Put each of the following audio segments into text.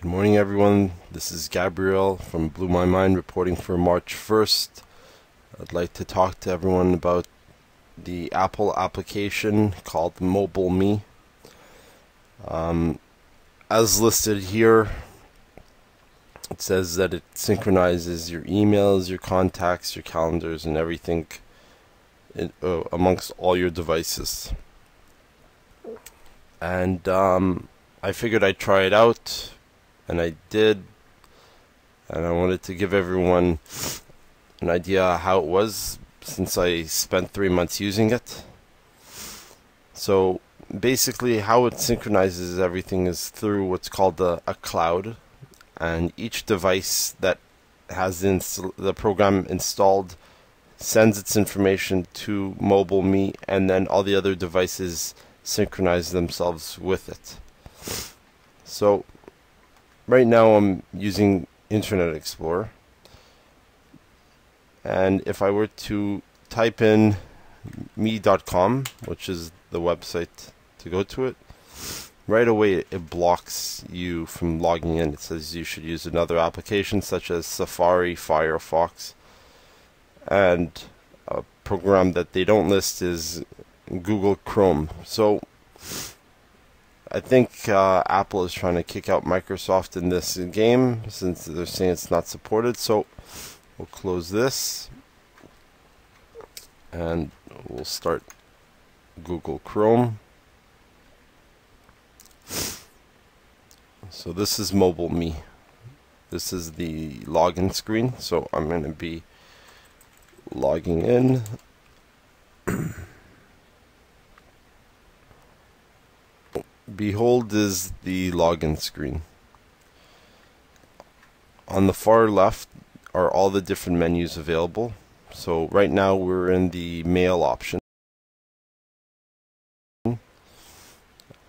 Good morning, everyone. This is Gabriel from BlewMyMind reporting for March 1st. I'd like to talk to everyone about the Apple application called MobileMe. As listed here, it says that it synchronizes your emails, your contacts, your calendars, and everything amongst all your devices. And I figured I'd try it out. And I did, and I wanted to give everyone an idea of how it was since I spent 3 months using it. So basically how it synchronizes everything is through what's called a cloud, and each device that has the program installed sends its information to MobileMe, and then all the other devices synchronize themselves with it. So right now I'm using Internet Explorer, and if I were to type in me.com, which is the website to go to it, right away it blocks you from logging in. It says you should use another application such as Safari, Firefox, and a program that they don't list is Google Chrome. So I think Apple is trying to kick out Microsoft in this game since they're saying it's not supported. So we'll close this and we'll start Google Chrome. So this is MobileMe. This is the login screen. So I'm going to be logging in. Behold is the login screen. On the far left are all the different menus available. So right now we're in the mail option,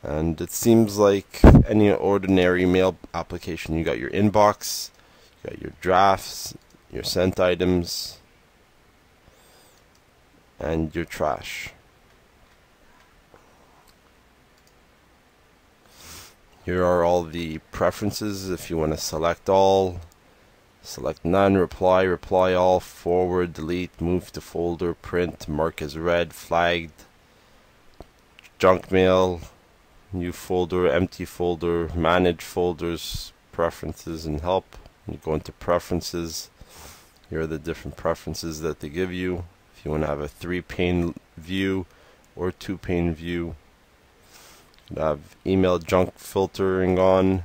and it seems like any ordinary mail application. You got your inbox, you got your drafts, your sent items, and your trash. Here are all the preferences if you want to select all, select none, reply, reply all, forward, delete, move to folder, print, mark as read, flagged, junk mail, new folder, empty folder, manage folders, preferences and help. You go into preferences. Here are the different preferences that they give you. If you want to have a 3-pane view or 2-pane view. You could have email junk filtering on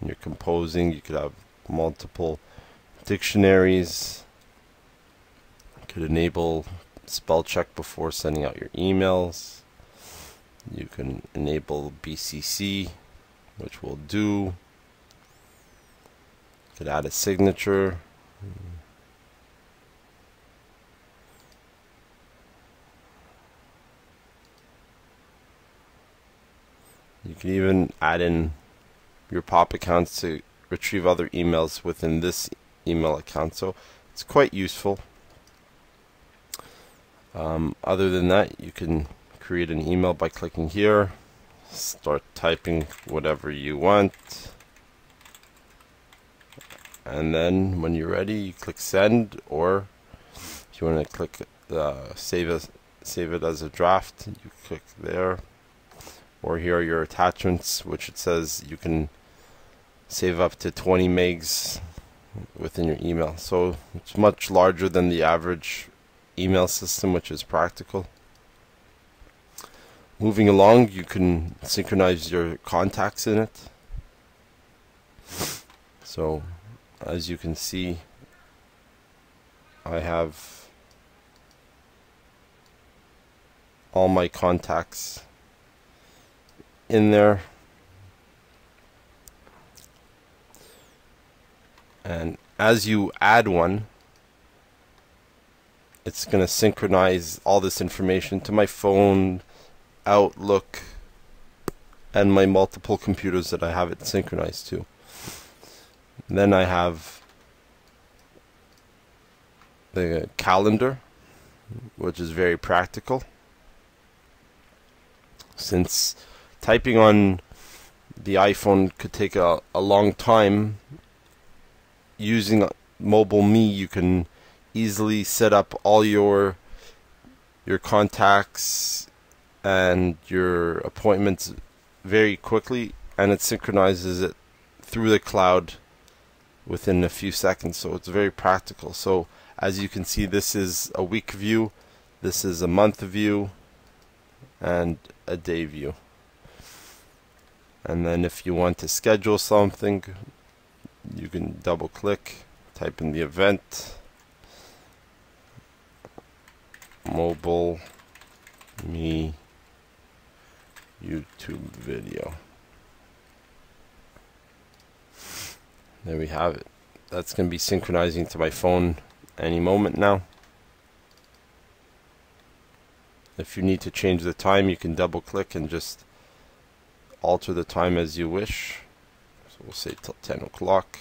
when you're composing. You could have multiple dictionaries. You could enable spell check before sending out your emails. You can enable BCC, which we'll do. You could add a signature. You can even add in your pop accounts to retrieve other emails within this email account, so it's quite useful. Other than that, you can create an email by clicking here, start typing whatever you want, and then when you're ready you click send, or if you want to click save it as a draft, you click there. Or here are your attachments, which it says you can save up to 20 megs within your email. So it's much larger than the average email system, which is practical. Moving along, you can synchronize your contacts in it. So as you can see, I have all my contacts in there, and as you add one, it's going to synchronize all this information to my phone, Outlook, and my multiple computers that I have it synchronized to. And then I have the calendar, which is very practical since typing on the iPhone could take a long time. Using MobileMe, you can easily set up all your contacts and your appointments very quickly, and it synchronizes it through the cloud within a few seconds, so it's very practical. So as you can see, this is a week view, this is a month view, and a day view. And then if you want to schedule something, you can double click, type in the event, MobileMe YouTube video. There we have it. That's going to be synchronizing to my phone any moment now. If you need to change the time, you can double click and just alter the time as you wish. So we'll say till 10 o'clock.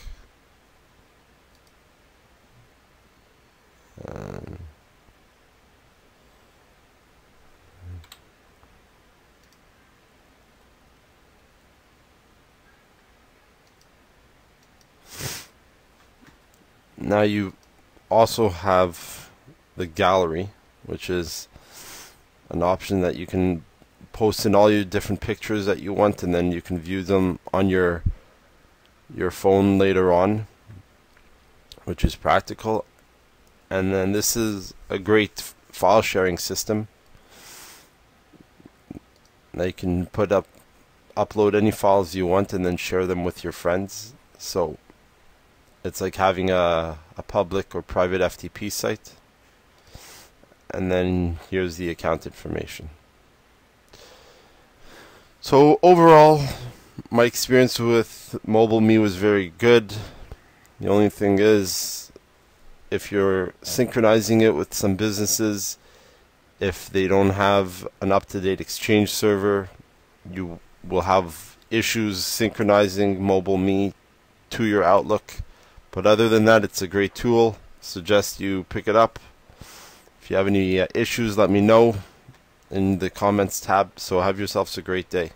Now you also have the gallery, which is an option that you can post in all your different pictures that you want, and then you can view them on your phone later on, which is practical. And then this is a great file sharing system. Now you can upload any files you want and then share them with your friends. So it's like having a public or private FTP site. And then here's the account information. So overall, my experience with MobileMe was very good. The only thing is, if you're synchronizing it with some businesses, if they don't have an up-to-date Exchange server, you will have issues synchronizing MobileMe to your Outlook. But other than that, it's a great tool. Suggest you pick it up. If you have any issues, let me know in the comments tab. So have yourselves a great day.